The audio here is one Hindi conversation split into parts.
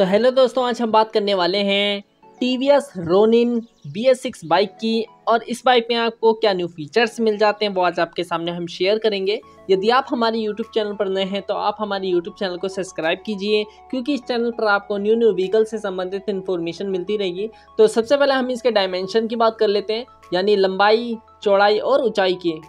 तो हेलो दोस्तों, आज हम बात करने वाले हैं टीवीएस रोनिन BS6 बाइक की और इस बाइक में आपको क्या न्यू फीचर्स मिल जाते हैं वो आज आपके सामने हम शेयर करेंगे। यदि आप हमारे YouTube चैनल पर नए हैं तो आप हमारे YouTube चैनल को सब्सक्राइब कीजिए क्योंकि इस चैनल पर आपको न्यू व्हीकल से संबंधित इन्फॉर्मेशन मिलती रहेगी। तो सबसे पहले हम इसके डायमेंशन की बात कर लेते हैं, यानी लंबाई, चौड़ाई और ऊँचाई की।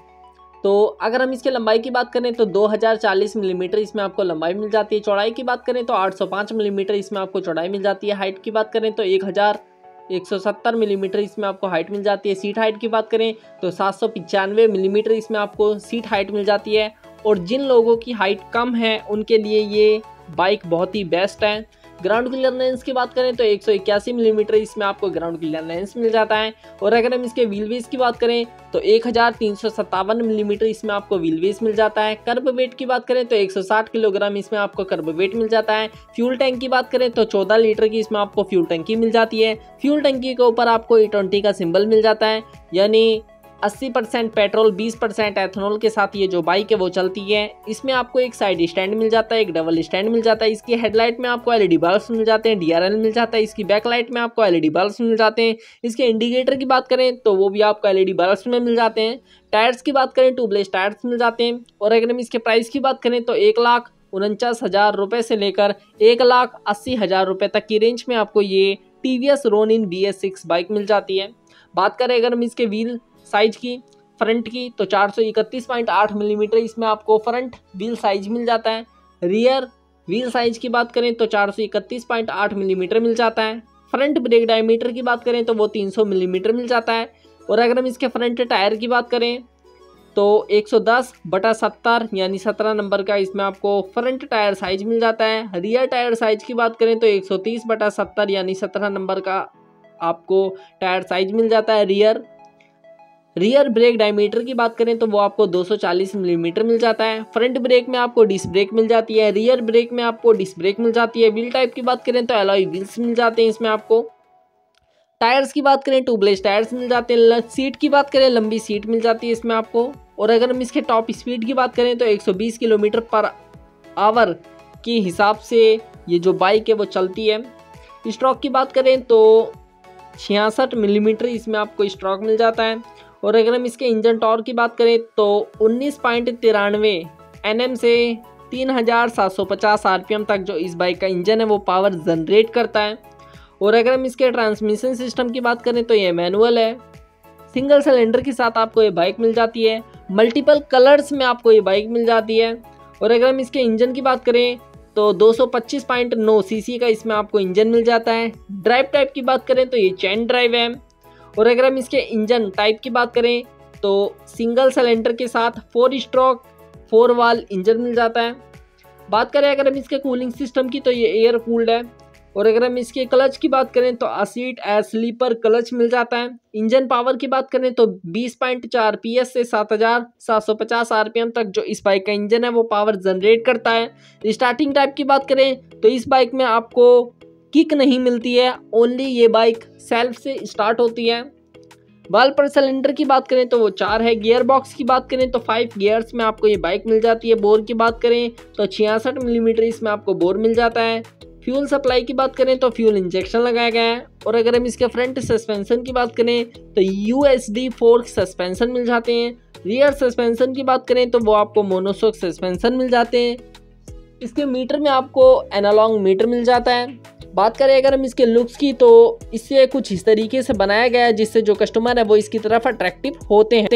तो अगर हम इसके लंबाई की बात करें तो 2040 मिलीमीटर इसमें आपको लंबाई मिल जाती है। चौड़ाई की बात करें तो 805 मिलीमीटर इसमें आपको चौड़ाई मिल जाती है। हाइट की बात करें तो 1170 मिलीमीटर इसमें आपको हाइट मिल जाती है। सीट हाइट की बात करें तो 795 मिलीमीटर इसमें आपको सीट हाइट मिल जाती है। और जिन लोगों की हाइट कम है उनके लिए ये बाइक बहुत ही बेस्ट है। ग्राउंड क्लियरेंस की बात करें तो 181 मिलीमीटर इसमें आपको ग्राउंड क्लियरेंस मिल जाता है। और अगर हम इसके व्हील बेस की बात करें तो 1357 मिलीमीटर इसमें आपको व्हील बेस मिल जाता है। कर्ब वेट की बात करें तो 160 किलोग्राम इसमें आपको कर्ब वेट मिल जाता है। फ्यूल टैंक की बात करें तो 14 लीटर की इसमें आपको फ्यूल टंकी मिल जाती है। फ्यूल टंकी के ऊपर आपको E20 का सिंबल मिल जाता है, यानी 80% पेट्रोल 20% एथेनॉल के साथ ये जो बाइक है वो चलती है। इसमें आपको एक साइड स्टैंड मिल जाता है, एक डबल स्टैंड मिल जाता है। इसकी हेडलाइट में आपको LED बल्ब्स मिल जाते हैं, DRL मिल जाता है। इसकी बैकलाइट में आपको LED बल्ब्स मिल जाते हैं। इसके इंडिकेटर की बात करें तो वो भी आपको LED बल्ब्स में मिल जाते हैं। टायर्स की बात करें ट्यूबलेस टायर्स मिल जाते हैं। और अगर हम इसके प्राइस की बात करें तो 1,49,000 रुपये से लेकर 1,80,000 रुपये तक की रेंज में आपको ये TVS Ronin BS6 बाइक मिल जाती है। बात करें अगर हम इसके व्हील साइज की, फ्रंट की, तो 431.8 मिलीमीटर इसमें आपको फ्रंट व्हील साइज मिल जाता है। रियर व्हील साइज की बात करें तो 431.8 मिलीमीटर मिल जाता है। फ्रंट ब्रेक डायमीटर की बात करें तो वो 300 मिलीमीटर मिल जाता है। और अगर हम इसके फ्रंट टायर की बात करें तो 110/70 यानी 17 नंबर का इसमें आपको फ्रंट टायर साइज मिल जाता है। रियर टायर साइज की बात करें तो 130/70 यानी 17 नंबर का आपको टायर साइज मिल जाता है। रियर ब्रेक डायमीटर की बात करें तो वो आपको 240 मिलीमीटर मिल जाता है। फ्रंट ब्रेक में आपको डिस्क ब्रेक मिल जाती है, रियर ब्रेक में आपको डिस्क ब्रेक मिल जाती है। व्हील टाइप की बात करें तो एलॉय व्हील्स मिल जाते हैं इसमें आपको। टायर्स की बात करें ट्यूबलेस टायर्स मिल जाते हैं। सीट की बात करें लंबी सीट मिल जाती है इसमें आपको। और अगर हम इसके टॉप स्पीड की बात करें तो 120 किलोमीटर पर आवर के हिसाब से ये जो बाइक है वो चलती है। स्ट्रोक की बात करें तो 66 मिलीमीटर इसमें आपको स्ट्रोक मिल जाता है। और अगर हम इसके इंजन टॉर्क की बात करें तो 19.93 Nm से 3750 RPM तक जो इस बाइक का इंजन है वो पावर जनरेट करता है। और अगर हम इसके ट्रांसमिशन सिस्टम की बात करें तो ये मैनुअल है। सिंगल सिलेंडर के साथ आपको ये बाइक मिल जाती है। मल्टीपल कलर्स में आपको ये बाइक मिल जाती है। और अगर हम इसके इंजन की बात करें तो 225.9 cc का इसमें आपको इंजन मिल जाता है। ड्राइव टाइप की बात करें तो ये चैन ड्राइव है। और अगर हम इसके इंजन टाइप की बात करें तो सिंगल सिलेंडर के साथ 4 स्ट्रोक 4 वाल्व इंजन मिल जाता है। बात करें अगर हम इसके कूलिंग सिस्टम की तो ये एयर कूल्ड है। और अगर हम इसके क्लच की बात करें तो असीट स्लीपर क्लच मिल जाता है। इंजन पावर की बात करें तो 20.4 PS से 7750 RPM तक जो इस बाइक का इंजन है वो पावर जनरेट करता है। स्टार्टिंग टाइप की बात करें तो इस बाइक में आपको किक नहीं मिलती है, ओनली ये बाइक सेल्फ से स्टार्ट होती है। वाल्व पर सिलेंडर की बात करें तो वो 4 है। गियर बॉक्स की बात करें तो 5 गियर्स में आपको ये बाइक मिल जाती है। बोर की बात करें तो 66 मिलीमीटर इसमें आपको बोर मिल जाता है। फ्यूल सप्लाई की बात करें तो फ्यूल इंजेक्शन लगाया गया है। और अगर हम इसके फ्रंट सस्पेंशन की बात करें तो USD फोर्क सस्पेंशन मिल जाते हैं। रियर सस्पेंशन की बात करें तो वो आपको मोनोशॉक सस्पेंशन मिल जाते हैं। इसके मीटर में आपको एनालॉग मीटर मिल जाता है। बात करें अगर हम इसके लुक्स की तो इसे कुछ इस तरीके से बनाया गया है जिससे जो कस्टमर है वो इसकी तरफ अट्रैक्टिव होते हैं।